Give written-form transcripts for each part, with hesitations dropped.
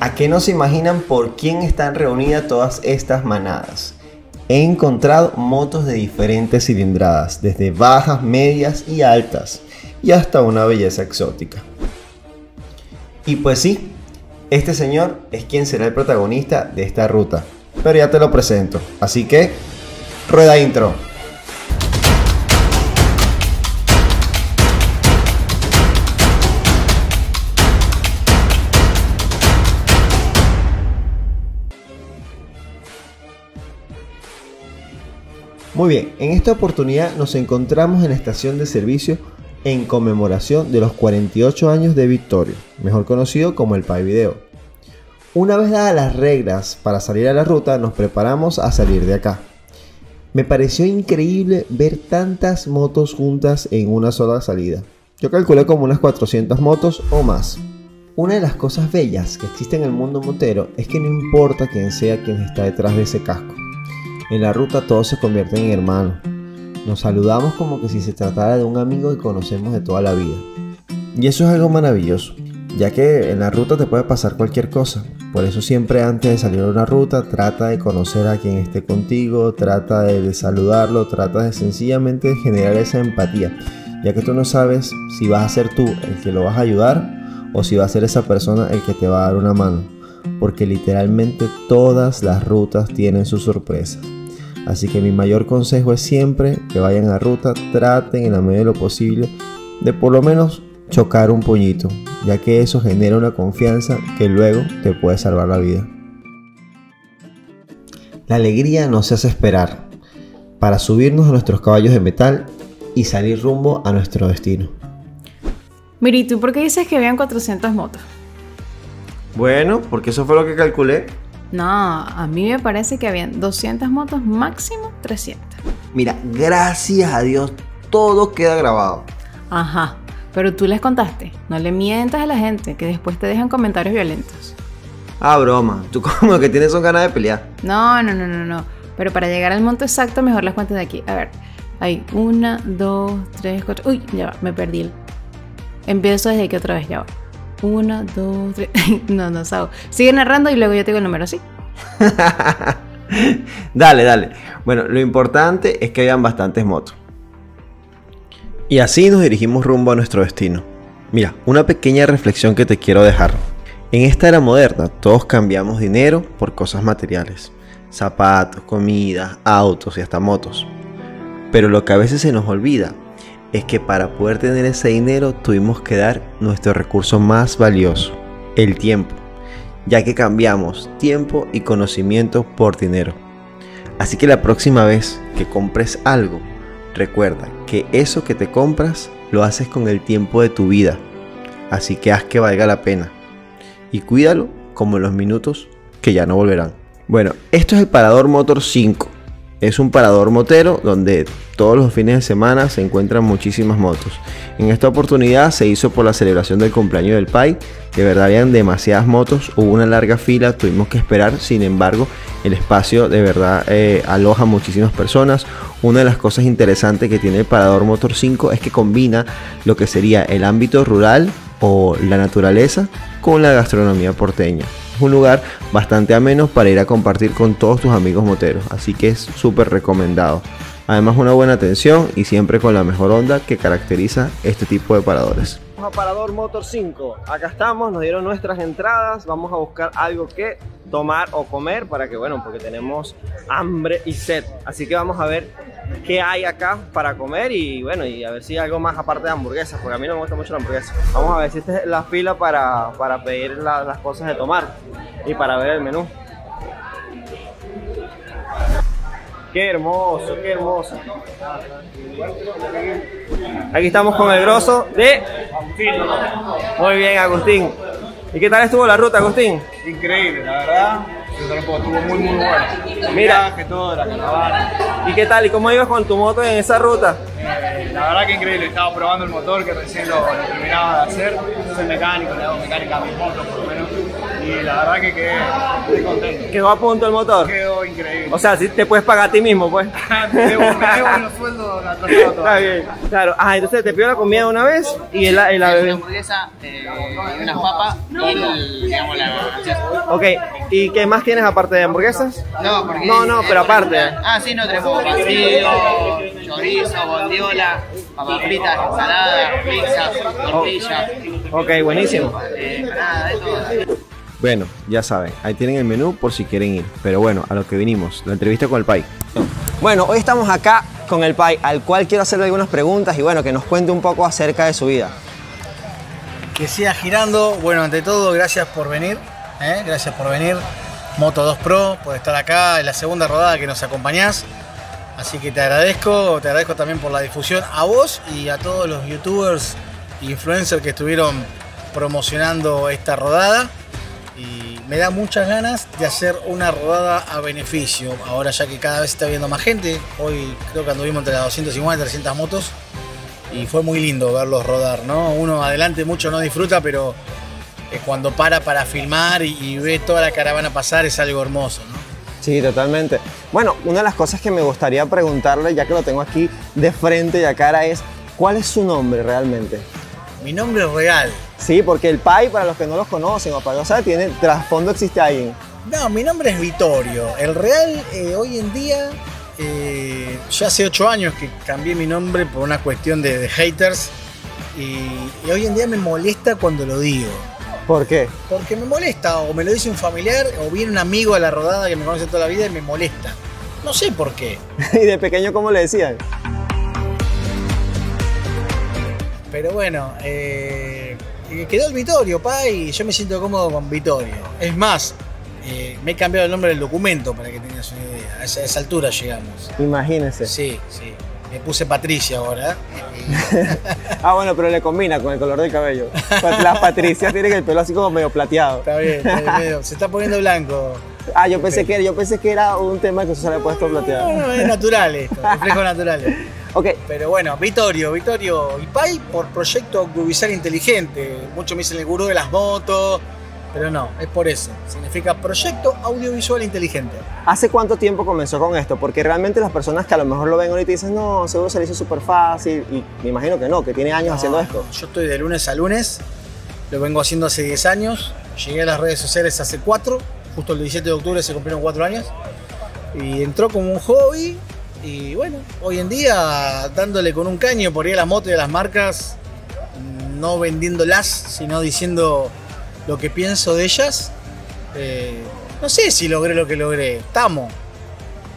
¿A qué no se imaginan por quién están reunidas todas estas manadas? He encontrado motos de diferentes cilindradas, desde bajas, medias y altas, y hasta una belleza exótica. Y pues sí, este señor es quien será el protagonista de esta ruta, pero ya te lo presento, así que rueda intro. Muy bien, en esta oportunidad nos encontramos en la estación de servicio en conmemoración de los 48 años de Vittorio, mejor conocido como el Pai Video. Una vez dadas las reglas para salir a la ruta, nos preparamos a salir de acá. Me pareció increíble ver tantas motos juntas en una sola salida. Yo calculé como unas 400 motos o más. Una de las cosas bellas que existe en el mundo motero es que no importa quién sea quien está detrás de ese casco. En la ruta todos se convierten en hermanos. Nos saludamos como que si se tratara de un amigo que conocemos de toda la vida. Y eso es algo maravilloso, ya que en la ruta te puede pasar cualquier cosa. Por eso siempre antes de salir a una ruta, trata de conocer a quien esté contigo, trata de saludarlo, trata de sencillamente generar esa empatía, ya que tú no sabes si vas a ser tú el que lo vas a ayudar o si va a ser esa persona el que te va a dar una mano, porque literalmente todas las rutas tienen sus sorpresas. Así que mi mayor consejo es siempre que vayan a ruta, traten en la medida de lo posible de por lo menos chocar un puñito, ya que eso genera una confianza que luego te puede salvar la vida. La alegría nos hace esperar para subirnos a nuestros caballos de metal y salir rumbo a nuestro destino. Miri, ¿tú por qué dices que habían 400 motos? Bueno, porque eso fue lo que calculé. No, a mí me parece que habían 200 motos, máximo 300. Mira, gracias a Dios, todo queda grabado. Ajá, pero tú les contaste. No le mientas a la gente, que después te dejan comentarios violentos. Ah, broma, tú como que tienes son ganas de pelear. No. Pero para llegar al monto exacto, mejor las cuentas de aquí. A ver, hay 1, 2, 3, 4... Uy, ya va, me perdí el... Empiezo desde aquí otra vez, ya va. 1, 2, 3... No, Sao. Sigue narrando y luego yo te digo el número, ¿sí? Dale. Bueno, lo importante es que hayan bastantes motos. Y así nos dirigimos rumbo a nuestro destino. Mira, una pequeña reflexión que te quiero dejar. En esta era moderna, todos cambiamos dinero por cosas materiales. Zapatos, comida, autos y hasta motos. Pero lo que a veces se nos olvida es que para poder tener ese dinero tuvimos que dar nuestro recurso más valioso, el tiempo, ya que cambiamos tiempo y conocimiento por dinero. Así que la próxima vez que compres algo, recuerda que eso que te compras lo haces con el tiempo de tu vida, así que haz que valga la pena y cuídalo como los minutos que ya no volverán. Bueno, esto es el Parador Motor 5. Es un parador motero donde todos los fines de semana se encuentran muchísimas motos. En esta oportunidad se hizo por la celebración del cumpleaños del Pai. De verdad habían demasiadas motos, hubo una larga fila, tuvimos que esperar. Sin embargo, el espacio de verdad aloja muchísimas personas. Una de las cosas interesantes que tiene el Parador Motor 5 es que combina lo que sería el ámbito rural o la naturaleza con la gastronomía porteña. Un lugar bastante ameno para ir a compartir con todos tus amigos moteros, así que es súper recomendado. Además, una buena atención y siempre con la mejor onda que caracteriza este tipo de paradores. Vamos a Parador Motor 5, acá estamos, nos dieron nuestras entradas, vamos a buscar algo que tomar o comer para que, bueno, porque tenemos hambre y sed, así que vamos a ver qué hay acá para comer y bueno, y a ver si hay algo más aparte de hamburguesas, porque a mí no me gusta mucho la hamburguesa. Vamos a ver si esta es la fila para pedir las cosas de tomar y para ver el menú. ¡Qué hermoso, qué hermoso! Aquí estamos con el grosso de... Muy bien, Agustín. ¿Y qué tal estuvo la ruta, Agustín? Increíble, la verdad. Estuvo muy, muy bueno. Mira, que todo, la caravana. ¿Y qué tal? ¿Y cómo ibas con tu moto en esa ruta? La verdad que increíble. Estaba probando el motor que recién lo terminaba de hacer. Soy mecánico, le hago mecánica a mis motos, por lo menos. Y la verdad que quedé muy contento. ¿Quedó a punto el motor? Quedó increíble. O sea, si te puedes pagar a ti mismo, pues. Me debo unos sueldos una cosa o otra. Está bien, claro. Ah, entonces te pidió la comida una vez y el una hamburguesa, unas papas y digamos, la... Ok, ¿y qué más tienes aparte de hamburguesas? No, porque... No, no, pero aparte. Ah, sí, no, tenemos pancillo, chorizo, bondiola, papas fritas, ensalada, pizza, tortillas. Ok, buenísimo. Nada, de todo. Bueno, ya saben, ahí tienen el menú por si quieren ir. Pero bueno, a lo que vinimos, la entrevista con el Pai. Bueno, hoy estamos acá con el Pai, al cual quiero hacerle algunas preguntas y bueno, que nos cuente un poco acerca de su vida. Que siga girando. Bueno, ante todo, gracias por venir. Gracias por venir, Moto2 Pro, por estar acá en la segunda rodada que nos acompañás. Así que te agradezco también por la difusión a vos y a todos los youtubers e influencers que estuvieron promocionando esta rodada. Y me da muchas ganas de hacer una rodada a beneficio. Ahora ya que cada vez está viendo más gente. Hoy creo que anduvimos entre las 250 y 300 motos. Y fue muy lindo verlos rodar, ¿no? Uno adelante mucho no disfruta, pero cuando para filmar y ve toda la caravana pasar es algo hermoso, ¿no? Sí, totalmente. Bueno, una de las cosas que me gustaría preguntarle, ya que lo tengo aquí de frente y a cara, es ¿cuál es su nombre realmente? Mi nombre es real. Sí, porque el Pai, para los que no los conocen o para los que no tiene trasfondo, existe alguien. No, mi nombre es Vittorio. El real, hoy en día, ya hace 8 años que cambié mi nombre por una cuestión de haters. Y hoy en día me molesta cuando lo digo. ¿Por qué? Porque me molesta, o me lo dice un familiar, o viene un amigo a la rodada que me conoce toda la vida y me molesta. No sé por qué. ¿Y de pequeño cómo le decían? Pero bueno, quedó el Vittorio, pa, y yo me siento cómodo con Vittorio. Es más, me he cambiado el nombre del documento para que tengas una idea. A esa altura llegamos. Imagínese. Sí, sí. Me puse Patricia ahora. Ah, bueno, pero le combina con el color del cabello. Las Patricias tienen el pelo así como medio plateado. Está bien, se está poniendo blanco. Ah, yo pensé que era un tema que se había puesto plateado. No, es natural esto, reflejo natural. Okay. Pero bueno, Vittorio y Pai por Proyecto Audiovisual Inteligente. Muchos me dicen el gurú de las motos, pero no, es por eso. Significa Proyecto Audiovisual Inteligente. ¿Hace cuánto tiempo comenzó con esto? Porque realmente las personas que a lo mejor lo ven ahorita dicen, no, seguro se le hizo súper fácil. Y me imagino que no, que tiene años haciendo esto. Yo estoy de lunes a lunes, lo vengo haciendo hace 10 años. Llegué a las redes sociales hace 4, justo el 17 de octubre se cumplieron 4 años. Y entró como un hobby. Y bueno, hoy en día dándole con un caño por ir a las motos y a las marcas, no vendiéndolas, sino diciendo lo que pienso de ellas. No sé si logré lo que logré, estamos.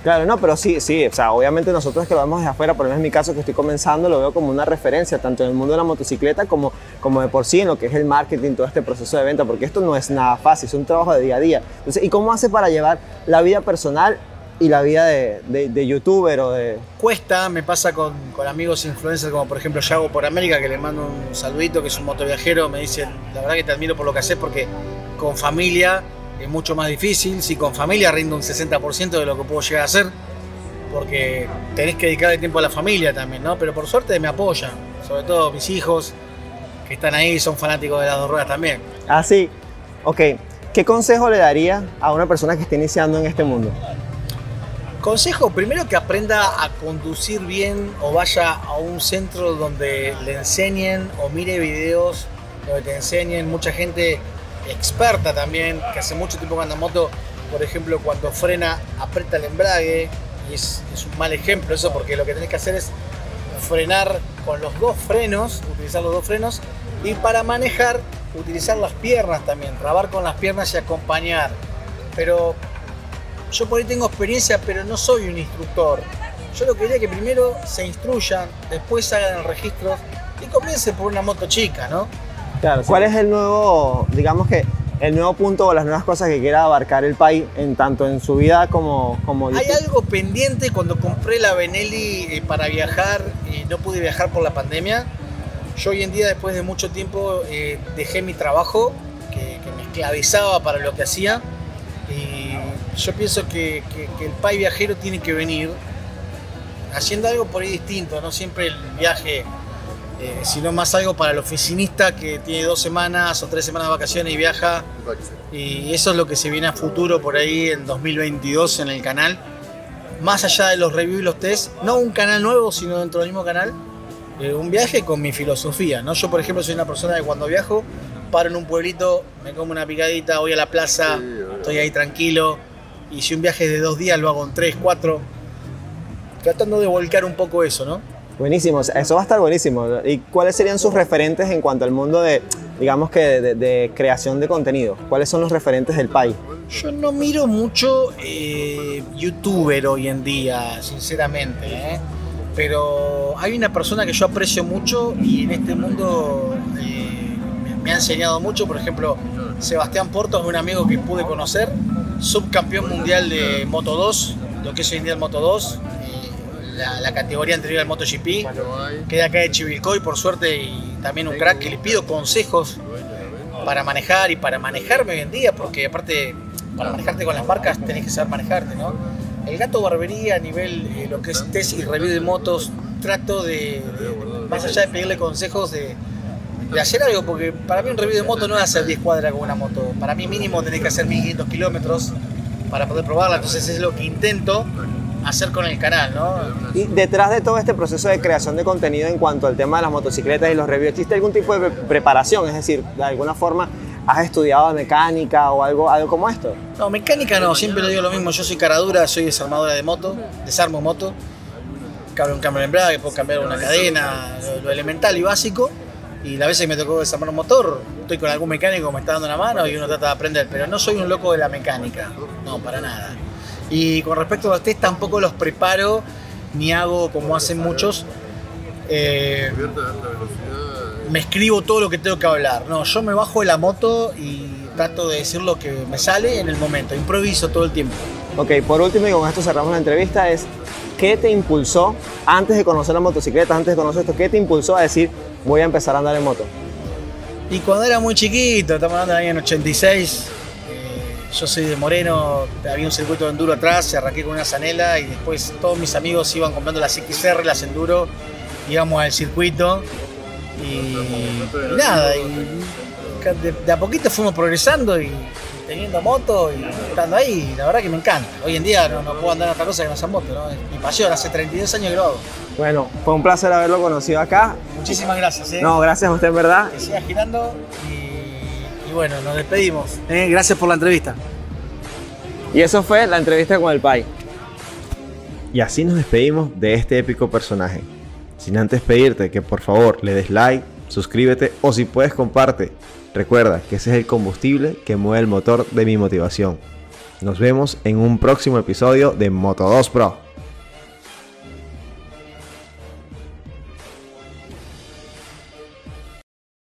Claro, no, pero sí, o sea, obviamente nosotros que lo vemos desde afuera, por lo menos en mi caso que estoy comenzando, lo veo como una referencia tanto en el mundo de la motocicleta como de por sí en lo que es el marketing, todo este proceso de venta, porque esto no es nada fácil, es un trabajo de día a día. Entonces, ¿y cómo hace para llevar la vida personal y la vida de youtuber o de...? Cuesta, me pasa con amigos influencers como por ejemplo Yago por América, que le mando un saludito, que es un motoviajero, me dice, la verdad que te admiro por lo que haces porque con familia es mucho más difícil, si con familia rindo un 60% de lo que puedo llegar a hacer, porque tenés que dedicar el tiempo a la familia también, ¿no? Pero por suerte me apoyan, sobre todo mis hijos que están ahí, son fanáticos de las dos ruedas también. Ah, sí, ok. ¿Qué consejo le daría a una persona que esté iniciando en este mundo? Consejo, primero que aprenda a conducir bien o vaya a un centro donde le enseñen o mire videos donde te enseñen. Mucha gente experta también, que hace mucho tiempo que anda en moto, por ejemplo, cuando frena, aprieta el embrague. Y es un mal ejemplo eso, porque lo que tenés que hacer es frenar con los dos frenos, utilizar los dos frenos. Y para manejar, utilizar las piernas también, trabar con las piernas y acompañar. Pero... yo por ahí tengo experiencia, pero no soy un instructor. Yo lo que diría es que primero se instruyan, después hagan registros y comiencen por una moto chica, ¿no? Claro. ¿Cuál es el nuevo, digamos que, el nuevo punto o las nuevas cosas que quiera abarcar el país, en tanto en su vida como YouTube? Hay algo pendiente. Cuando compré la Benelli para viajar, no pude viajar por la pandemia. Yo hoy en día, después de mucho tiempo, dejé mi trabajo, que me esclavizaba para lo que hacía. Yo pienso que el Pai viajero tiene que venir haciendo algo por ahí distinto, no siempre el viaje, sino más algo para el oficinista que tiene 2 semanas o 3 semanas de vacaciones y viaja. Y eso es lo que se viene a futuro por ahí en 2022 en el canal. más allá de los reviews y los tests, no un canal nuevo, sino dentro del mismo canal, un viaje con mi filosofía, ¿no? Yo, por ejemplo, soy una persona que cuando viajo, paro en un pueblito, me como una picadita, voy a la plaza, estoy ahí tranquilo, y si un viaje es de 2 días, lo hago en 3, 4, tratando de volcar un poco eso, ¿no? Buenísimo, eso va a estar buenísimo. ¿Y cuáles serían sus referentes en cuanto al mundo de, digamos que de creación de contenido? ¿Cuáles son los referentes del país? Yo no miro mucho youtuber hoy en día, sinceramente, pero hay una persona que yo aprecio mucho y en este mundo me ha enseñado mucho. Por ejemplo, Sebastián Porto es un amigo que pude conocer, subcampeón mundial de Moto2, lo que es hoy en día el Moto2, la categoría anterior al MotoGP, que es acá de Chivilcoy, por suerte, y también un crack que le pido consejos para manejar y para manejarme hoy en día, porque aparte, para manejarte con las marcas tenés que saber manejarte, ¿no? El Gato Barbería, a nivel lo que es test y review de motos, trato de más allá de pedirle consejos, de hacer algo, porque para mí un review de moto no es hacer 10 cuadras con una moto. Para mí mínimo tenés que hacer 1500 kilómetros para poder probarla, entonces es lo que intento hacer con el canal, ¿no? Y detrás de todo este proceso de creación de contenido en cuanto al tema de las motocicletas y los reviews, ¿existe algún tipo de preparación? Es decir, de alguna forma, ¿has estudiado mecánica o algo como esto? No, mecánica no, siempre le digo lo mismo. Yo soy cara dura, soy desarmadora de moto, desarmo moto, cambio un cambio de embrague, puedo cambiar una cadena, lo elemental y básico. Y las veces que me tocó desarmar un motor, estoy con algún mecánico que me está dando una mano y uno trata de aprender, pero no soy un loco de la mecánica, no, para nada. Y con respecto a los test, tampoco los preparo ni hago como hacen muchos. Me escribo todo lo que tengo que hablar. No, yo me bajo de la moto y trato de decir lo que me sale en el momento. Improviso todo el tiempo. Ok, por último, y con esto cerramos la entrevista, es ¿qué te impulsó antes de conocer la motocicleta, antes de conocer esto? ¿Qué te impulsó a decir voy a empezar a andar en moto? Y cuando era muy chiquito, estamos hablando del año 86, yo soy de Moreno, había un circuito de enduro atrás, arranqué con una Zanella y después todos mis amigos iban comprando las XR, las enduro, íbamos al circuito y nada, y de a poquito fuimos progresando y teniendo moto y estando ahí, la verdad que me encanta. Hoy en día no puedo andar en otra cosa que no sea moto, ¿no? Es mi pasión, hace 32 años que lo hago. Bueno, fue un placer haberlo conocido acá. Muchísimas gracias, No, gracias a usted, en verdad. Que siga girando y bueno, nos despedimos. Gracias por la entrevista. Y eso fue la entrevista con el Pai. Y así nos despedimos de este épico personaje. Sin antes pedirte que por favor le des like, suscríbete o si puedes comparte. Recuerda que ese es el combustible que mueve el motor de mi motivación. Nos vemos en un próximo episodio de Moto2 Pro.